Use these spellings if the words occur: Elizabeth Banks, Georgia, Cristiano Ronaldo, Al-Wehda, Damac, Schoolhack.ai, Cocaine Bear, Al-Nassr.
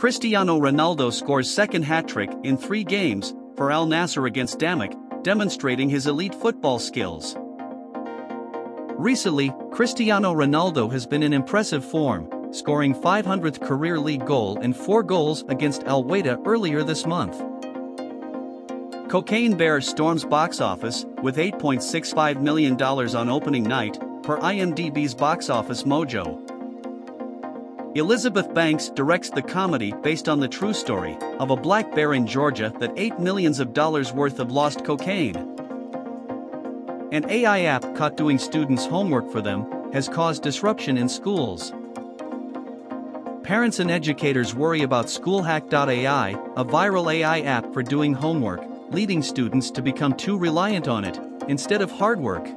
Cristiano Ronaldo scores second hat-trick in 3 games for Al-Nassr against Damac, demonstrating his elite football skills. Recently, Cristiano Ronaldo has been in impressive form, scoring 500th career league goal and 4 goals against Al-Wehda earlier this month. Cocaine Bear storms box office with $8.65 million on opening night, per IMDb's Box Office Mojo. Elizabeth Banks directs the comedy based on the true story of a black bear in Georgia that ate millions of dollars worth of lost cocaine. An AI app caught doing students' homework for them has caused disruption in schools. Parents and educators worry about Schoolhack.ai, a viral AI app for doing homework, leading students to become too reliant on it instead of hard work.